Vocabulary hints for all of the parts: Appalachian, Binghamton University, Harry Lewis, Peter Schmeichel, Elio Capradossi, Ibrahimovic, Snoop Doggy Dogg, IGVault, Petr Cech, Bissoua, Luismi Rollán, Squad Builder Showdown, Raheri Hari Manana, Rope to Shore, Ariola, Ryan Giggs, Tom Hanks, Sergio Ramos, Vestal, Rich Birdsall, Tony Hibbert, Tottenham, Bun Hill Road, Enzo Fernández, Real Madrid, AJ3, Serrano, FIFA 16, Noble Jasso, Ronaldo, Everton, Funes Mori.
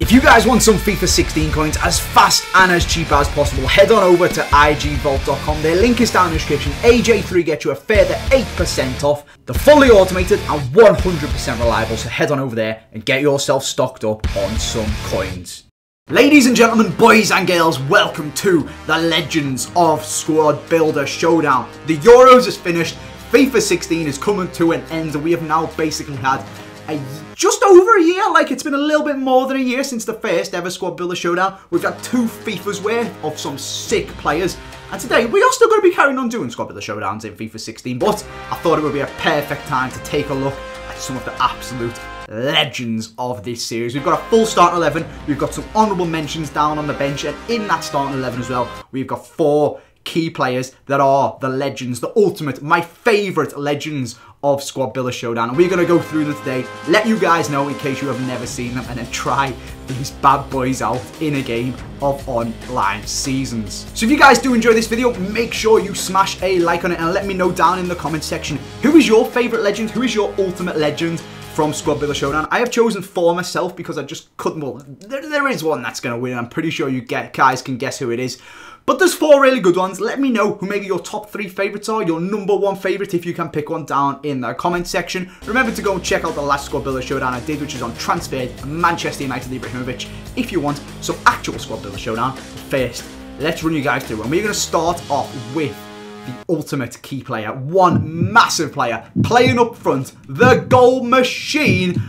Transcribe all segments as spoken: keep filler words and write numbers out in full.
If you guys want some FIFA sixteen coins as fast and as cheap as possible, head on over to I G Vault dot com. Their link is down in the description. A J three gets you a further eight percent off. They're fully automated and one hundred percent reliable, so head on over there and get yourself stocked up on some coins. Ladies and gentlemen, boys and girls, welcome to the Legends of Squad Builder Showdown. The Euros is finished, FIFA sixteen is coming to an end, and we have now basically had a just over a year. Like, it's been a little bit more than a year since the first ever Squad Builder Showdown. We've got two FIFA's worth of some sick players, and today we are still going to be carrying on doing Squad Builder Showdowns in FIFA sixteen, but I thought it would be a perfect time to take a look at some of the absolute legends of this series. We've got a full starting eleven, we've got some honourable mentions down on the bench, and in that starting eleven as well, we've got four key players that are the legends, the ultimate, my favourite legends of Squad Builder Showdown. And we're going to go through them today, let you guys know in case you have never seen them, and then try these bad boys out in a game of online seasons. So if you guys do enjoy this video, make sure you smash a like on it and let me know down in the comment section, who is your favourite legend, who is your ultimate legend from Squad Builder Showdown. I have chosen four myself because I just couldn't, well, there, there is one that's going to win. I'm pretty sure you get, guys can guess who it is. But there's four really good ones. Let me know who maybe your top three favourites are, your number one favourite, if you can pick one down in the comment section. Remember to go and check out the last Squad Builder Showdown I did, which is on transferred Manchester United Ibrahimovic, if you want some actual Squad Builder Showdown. First, let's run you guys through, and we're going to start off with the ultimate key player, one massive player, playing up front, the goal machine.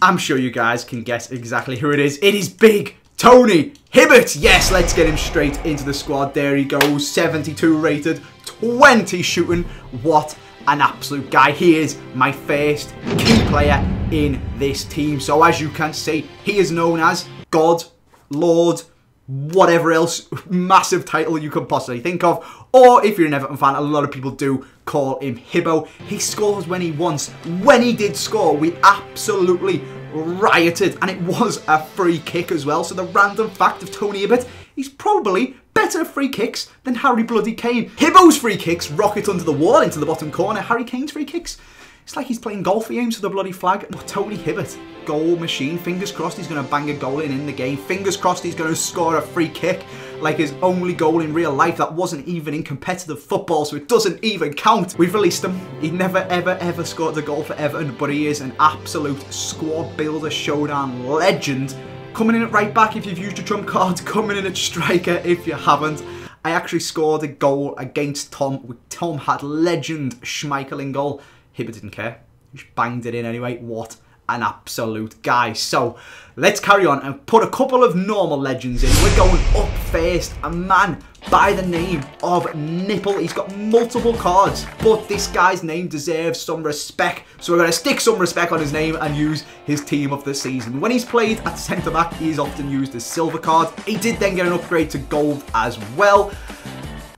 I'm sure you guys can guess exactly who it is. It is big Tony Hibbert. Yes, let's get him straight into the squad. There he goes, seventy-two rated, twenty shooting. What an absolute guy. He is my first key player in this team. So as you can see, he is known as God, Lord, whatever else massive title you can possibly think of. Or if you're an Everton fan, a lot of people do call him Hibbo. He scores when he wants. When he did score, we absolutely rioted, and it was a free kick as well. So the random fact of Tony Hibbert, he's probably better at free kicks than Harry bloody Kane. Hibbo's free kicks rocket under the wall into the bottom corner. Harry Kane's free kicks, it's like he's playing golf. He aims for the bloody flag. Oh, Tony Hibbert, goal machine. Fingers crossed he's going to bang a goal in in the game. Fingers crossed he's going to score a free kick, like his only goal in real life. That wasn't even in competitive football, so it doesn't even count. We've released him. He never, ever, ever scored a goal for Everton, but he is an absolute Squad Builder Showdown legend. Coming in at right back if you've used a trump card. Coming in at striker if you haven't. I actually scored a goal against Tom. Tom had legend Schmeichel in goal. Hibbert didn't care, he just banged it in anyway. What an absolute guy. So let's carry on and put a couple of normal legends in. We're going up first, a man by the name of Nipple. He's got multiple cards, but this guy's name deserves some respect, so we're going to stick some respect on his name and use his team of the season. When he's played at centre back, he's often used as silver card. He did then get an upgrade to gold as well.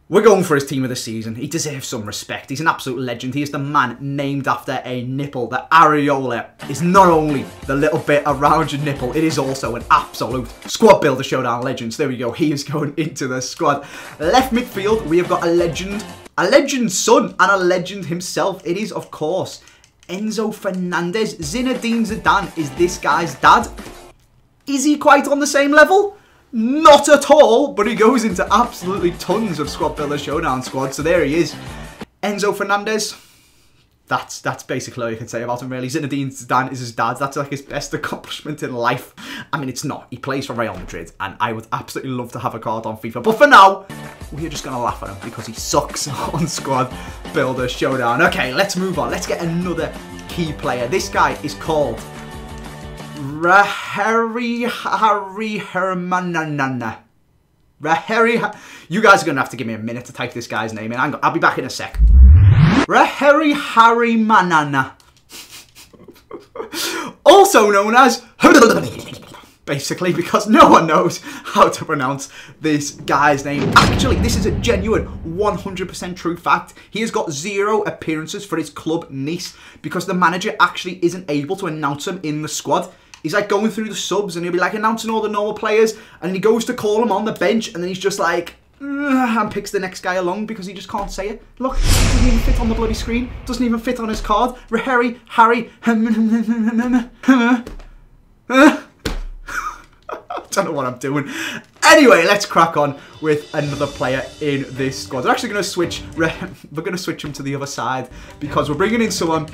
We're going for his team of the season. He deserves some respect. He's an absolute legend. He is the man named after a nipple. The areola is not only the little bit around your nipple, it is also an absolute Squad Builder Showdown legend. So there we go. He is going into the squad. Left midfield, we have got a legend, a legend's son, and a legend himself. It is, of course, Enzo Fernández. Zinedine Zidane is this guy's dad. Is he quite on the same level? Not at all, but he goes into absolutely tons of Squad Builder Showdown squad. So there he is, Enzo Fernández. That's that's basically all you can say about him, really. Zinedine Zidane is his dad. That's like his best accomplishment in life. I mean, it's not. He plays for Real Madrid, and I would absolutely love to have a card on FIFA. But for now, we're just going to laugh at him because he sucks on Squad Builder Showdown. Okay, let's move on. Let's get another key player. This guy is called Raheri Hari Manana. Raheri, you guys are going to have to give me a minute to type this guy's name in. Hang on, I'll be back in a sec. Raheri Hari Manana. Also known as, basically, because no one knows how to pronounce this guy's name. Actually, this is a genuine one hundred percent true fact. He has got zero appearances for his club Nice because the manager actually isn't able to announce him in the squad. He's like going through the subs and he'll be like announcing all the normal players, and he goes to call him on the bench, and then he's just like, and picks the next guy along because he just can't say it. Look, it doesn't even fit on the bloody screen. Doesn't even fit on his card. Raheri Hari. don't know what I'm doing. Anyway, let's crack on with another player in this squad. We're actually going to switch. We're going to switch him to the other side because we're bringing in someone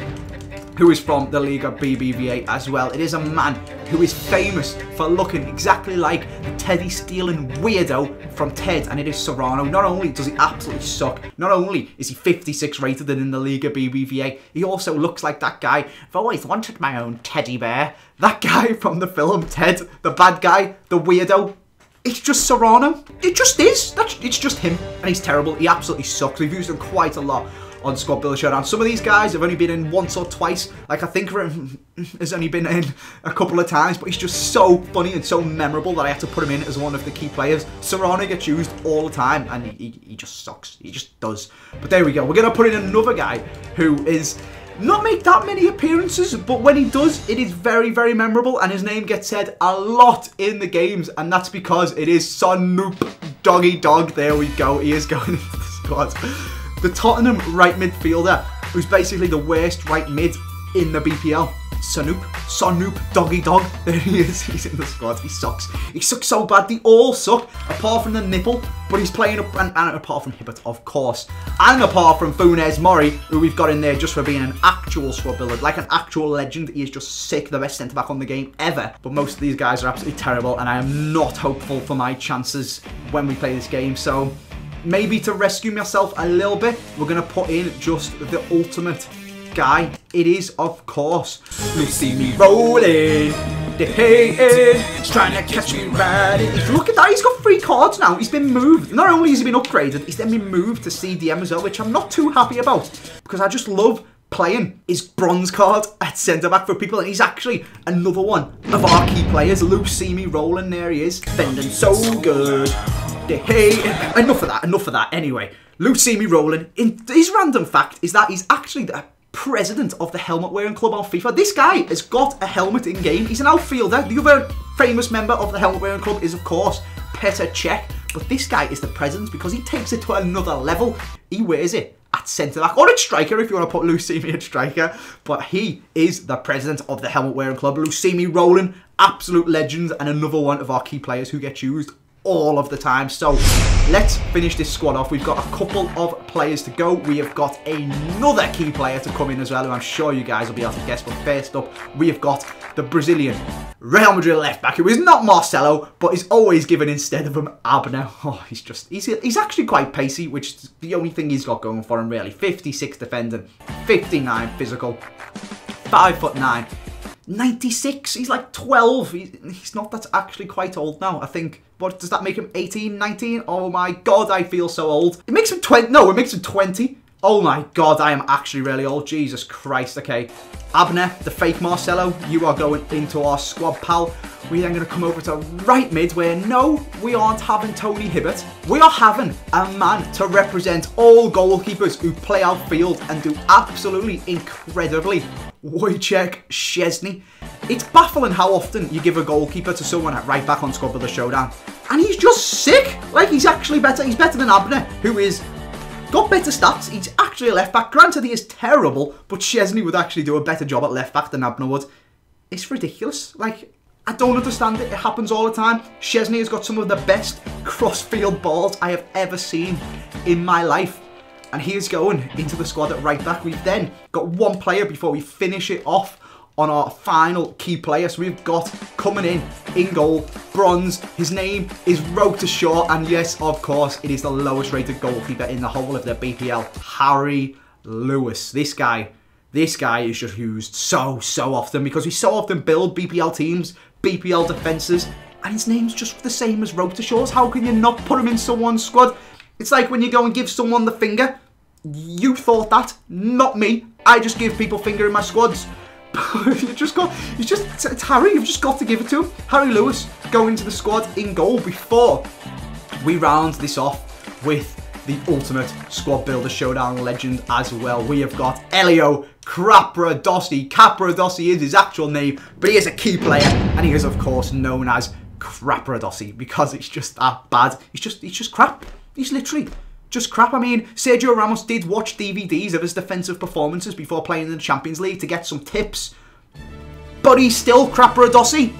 who is from the Liga B B V A as well. It is a man who is famous for looking exactly like the Teddy stealing weirdo from Ted, and it is Serrano. Not only does he absolutely suck, not only is he fifty-six rated and in the Liga B B V A, he also looks like that guy. I've always wanted my own teddy bear. That guy from the film Ted, the bad guy, the weirdo. It's just Serrano. It just is. That's, it's just him, and he's terrible. He absolutely sucks. We've used him quite a lot on Squad Builder Showdown. Some of these guys have only been in once or twice. Like, I think Rim has only been in a couple of times, but he's just so funny and so memorable that I had to put him in as one of the key players. Serrano gets used all the time, and he, he, he just sucks. He just does. But there we go. We're going to put in another guy who is not make that many appearances, but when he does, it is very, very memorable, and his name gets said a lot in the games, and that's because it is Snoop Doggy Dogg. There we go. He is going into the squad. The Tottenham right midfielder, who's basically the worst right mid in the B P L. Snoop, Snoop Doggy Dog. There he is. He's in the squad. He sucks. He sucks so bad. They all suck, apart from the nipple. But he's playing up, and, and apart from Hibbert, of course, and apart from Funes Mori, who we've got in there just for being an actual squad builder, like an actual legend. He is just sick, the best centre back on the game ever. But most of these guys are absolutely terrible, and I am not hopeful for my chances when we play this game. So maybe to rescue myself a little bit, we're going to put in just the ultimate guy. It is, of course, Luismi Rollán. They're hating, trying to catch me riding. Look at that, he's got three cards now. He's been moved. Not only has he been upgraded, he's then been moved to C D M as well, which I'm not too happy about because I just love playing his bronze card at centre-back for people, and he's actually another one of our key players. Luismi Rollán, there he is, defending so good. Hey, enough of that, enough of that. Anyway, Luismi Rollán, in his random fact is that he's actually the president of the helmet wearing club on FIFA. This guy has got a helmet in game. He's an outfielder. The other famous member of the helmet wearing club is, of course, Petr Cech. But this guy is the president because he takes it to another level. He wears it at centre-back, or at striker if you want to put Luismi at striker. But he is the president of the helmet wearing club. Luismi Rollán, absolute legend, and another one of our key players who gets used all of the time. So let's finish this squad off. We've got a couple of players to go. We have got another key player to come in as well, who I'm sure you guys will be able to guess. But first up, we have got the Brazilian Real Madrid left back, who is not Marcelo, but is always given instead of him Abner. Oh, he's just, he's, he's actually quite pacey, which is the only thing he's got going for him, really. fifty-six defending, fifty-nine physical, five foot nine, ninety-six. He's like twelve. He's, he's not, that's actually quite old now, I think. What, does that make him eighteen, nineteen? Oh my god, I feel so old. It makes him twenty. No, it makes him twenty. Oh my god, I am actually really old. Jesus Christ. Okay, Abner, the fake Marcelo, you are going into our squad, pal. We're then going to come over to right mid, where no, we aren't having Tony Hibbert. We are having a man to represent all goalkeepers who play outfield and do absolutely incredibly. Wojciech Szczęsny. It's baffling how often you give a goalkeeper to someone at right back on Squad Builder Showdown, and he's just sick. Like, he's actually better. He's better than Abner, who is got better stats. He's actually a left back. Granted, he is terrible, but Szczęsny would actually do a better job at left back than Abner would. It's ridiculous. Like, I don't understand it. It happens all the time. Szczęsny has got some of the best cross-field balls I have ever seen in my life. And he is going into the squad at right back. We've then got one player before we finish it off on our final key player. So we've got coming in, in goal, bronze. His name is Rope to Shore. And yes, of course, it is the lowest rated goalkeeper in the whole of the B P L. Harry Lewis. This guy, this guy is just used so, so often because we so often build B P L teams, B P L defences. And his name's just the same as Rope to Shore's. How can you not put him in someone's squad? It's like when you go and give someone the finger. You thought that, not me. I just give people finger in my squads. you just got, you just, it's, it's Harry, you've just got to give it to him. Harry Lewis going into the squad in goal before we round this off with the ultimate Squad Builder Showdown legend as well. We have got Elio Capradossi. Capradossi is his actual name, but he is a key player, and he is, of course, known as Capradossi because it's just that bad. He's just, he's just crap. He's literally just crap. I mean, Sergio Ramos did watch D V Ds of his defensive performances before playing in the Champions League to get some tips. But he's still Capradossi.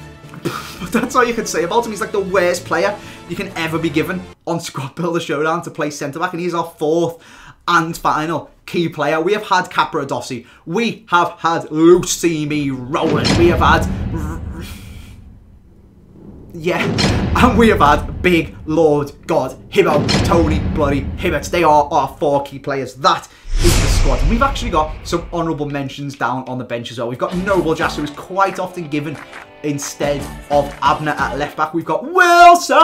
But that's all you can say about him. He's like the worst player you can ever be given on Squad Builder Showdown to play centre-back, and he's our fourth and final key player. We have had Capradossi. We have had Luismi Rollán. We have had... Yeah. And we have had Big Lord God Hibbo, Tony bloody Hibbert. They are our four key players. That is the squad. And we've actually got some honourable mentions down on the bench as well. We've got Noble Jasso, who's quite often given instead of Abner at left back. We've got Wilson,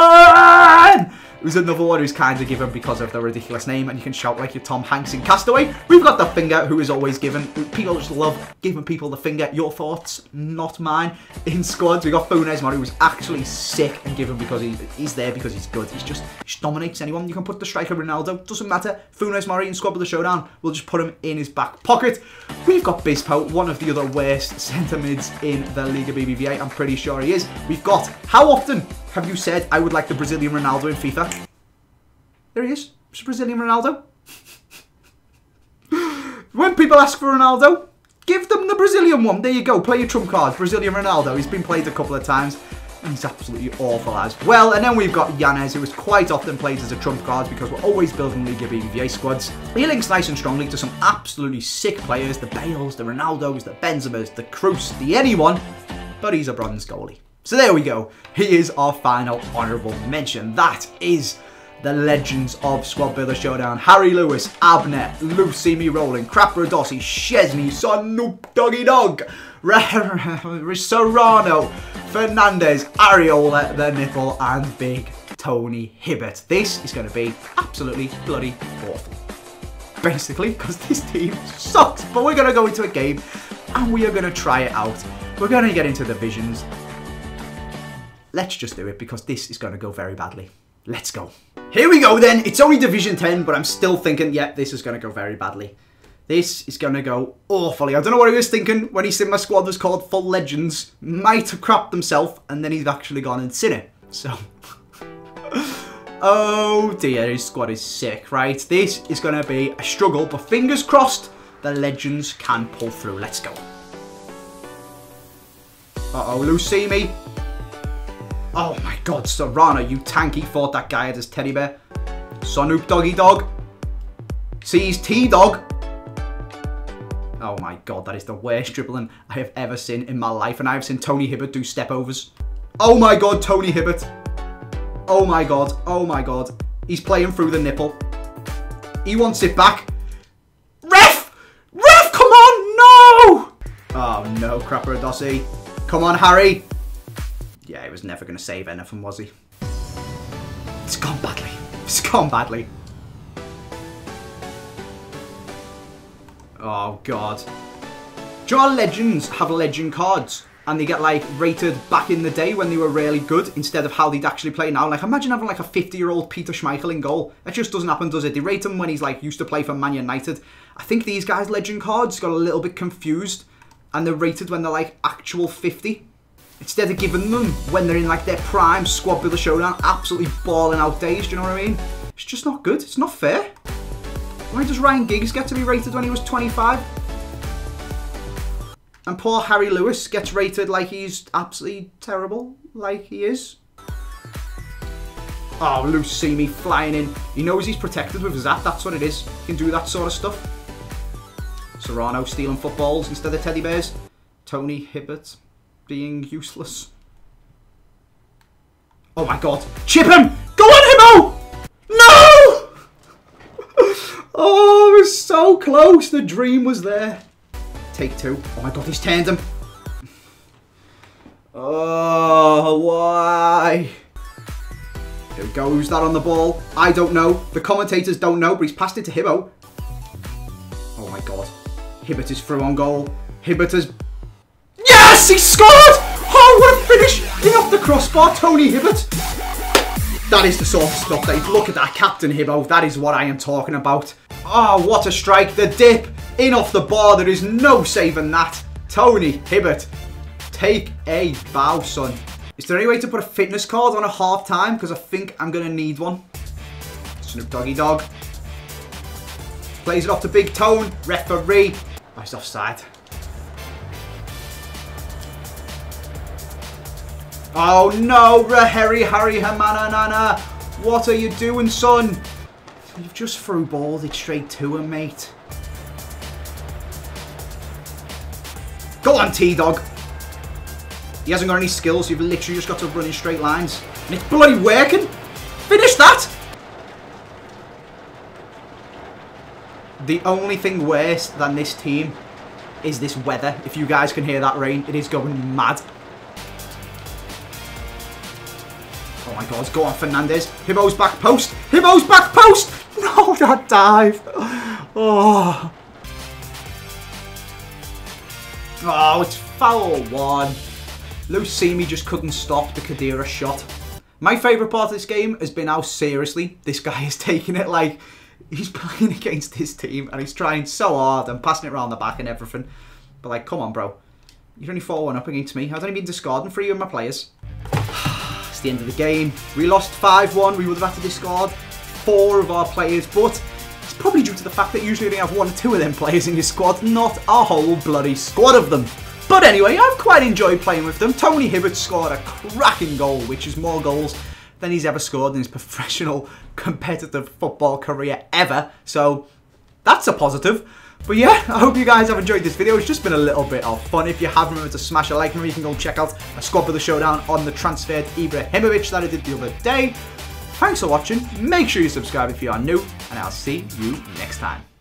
who's another one who's kind of given because of the ridiculous name, and you can shout like you're Tom Hanks in Castaway. We've got the finger, who is always given. People just love giving people the finger. Your thoughts, not mine. In squads, we've got Funes Mori, who's actually sick and given because he, he's there because he's good. He's just, he just dominates anyone. You can put the striker Ronaldo, doesn't matter. Funes Mori in Squad Builder Showdown, we'll just put him in his back pocket. We've got Bissoua, one of the other worst centre mids in the Liga B B V A. I'm pretty sure he is. We've got, how often have you said, I would like the Brazilian Ronaldo in FIFA? There he is. It's Brazilian Ronaldo. When people ask for Ronaldo, give them the Brazilian one. There you go. Play your trump card. Brazilian Ronaldo. He's been played a couple of times. He's absolutely awful as well. And then we've got Yanez, who is quite often played as a trump card because we're always building Liga B B V A squads. He links nice and strongly to some absolutely sick players. The Bales, the Ronaldos, the Benzemas, the Kroos, the anyone. But he's a bronze goalie. So there we go. He is our final honourable mention. That is the legends of Squad Builder Showdown. Harry Lewis, Abner, Luismi Rollán, Capradossi, Szczęsny, Snoop Doggy Dogg, Serrano, Fernandez, Ariola, the Nipple, and Big Tony Hibbert. This is going to be absolutely bloody awful. Basically, because this team sucks. But we're going to go into a game and we are going to try it out. We're going to get into the visions. Let's just do it because this is going to go very badly. Let's go. Here we go then. It's only Division ten, but I'm still thinking, yeah, this is going to go very badly. This is going to go awfully. I don't know what he was thinking when he said my squad was called Full Legends. Might have crapped himself, and then he's actually gone and seen it. So, oh dear, his squad is sick, right? This is going to be a struggle, but fingers crossed the Legends can pull through. Let's go. Uh-oh, Luismi. Oh my god, Serrano, you tank. He thought that guy had his teddy bear. Snoop Doggy Dogg. Sees T-Dog. Oh my god, that is the worst dribbling I have ever seen in my life. And I have seen Tony Hibbert do stepovers. Oh my god, Tony Hibbert. Oh my god, oh my god. He's playing through the nipple. He wants it back. Ref! Ref, come on, no! Oh no, Capradossi. Come on, Harry. Yeah, he was never going to save anything, was he? It's gone badly. It's gone badly. Oh, God. Do you know legends have legend cards? And they get, like, rated back in the day when they were really good instead of how they'd actually play now. Like, imagine having, like, a fifty-year-old Peter Schmeichel in goal. That just doesn't happen, does it? They rate him when he's, like, used to play for Man United. I think these guys' legend cards got a little bit confused. And they're rated when they're, like, actual fifty. Instead of giving them when they're in like their prime Squad Builder Showdown, absolutely balling out days, do you know what I mean? It's just not good, it's not fair. Why does Ryan Giggs get to be rated when he was twenty-five? And poor Harry Lewis gets rated like he's absolutely terrible, like he is. Oh, Luismi flying in. He knows he's protected with his hat, that's what it is. He can do that sort of stuff. Serrano stealing footballs instead of teddy bears. Tony Hibbert being useless. Oh my god. Chip him! Go on, Hibbo! No! Oh, it was so close. The dream was there. Take two. Oh my god, he's turned him. Oh, why? Here we go. Who's that on the ball? I don't know. The commentators don't know, but he's passed it to Hibbo. Oh my god. Hibbert is through on goal. Hibbert has... Yes, he scored! Oh, what a finish! In off the crossbar, Tony Hibbert. That is the sort of stuff that you look at that, Captain Hibbo. That is what I am talking about. Oh, what a strike. The dip, in off the bar. There is no saving that. Tony Hibbert, take a bow, son. Is there any way to put a fitness card on a half-time? Because I think I'm going to need one. Snoop Doggy Dogg. Plays it off to Big Tone. Referee. Oh, he's offside. Oh no, Raheri Hari Manana. What are you doing, son? You've just threw balled it straight to him, mate. Go on, T-Dog. He hasn't got any skills. You've literally just got to run in straight lines. And it's bloody working. Finish that. The only thing worse than this team is this weather. If you guys can hear that rain, it is going mad. Oh my God, go on, Fernandez. Hibbo's back post. Hibbo's back post. No, that dive. Oh. Oh, it's foul one. Luismi just couldn't stop the Khedira shot. My favourite part of this game has been how seriously this guy is taking it. Like, he's playing against his team and he's trying so hard and passing it around the back and everything. But like, come on, bro. You're only four one up against me. I've only been discarding for you and my players. It's the end of the game. We lost five one. We would have had to discard four of our players, but it's probably due to the fact that usually you only have one or two of them players in your squad, not a whole bloody squad of them. But anyway, I've quite enjoyed playing with them. Tony Hibbert scored a cracking goal, which is more goals than he's ever scored in his professional competitive football career ever. So that's a positive. But yeah, I hope you guys have enjoyed this video. It's just been a little bit of fun. If you have, remember to smash a like. Remember, you can go check out a Squad Builder Showdown on the transferred Ibrahimovic that I did the other day. Thanks for watching. Make sure you subscribe if you are new, and I'll see you next time.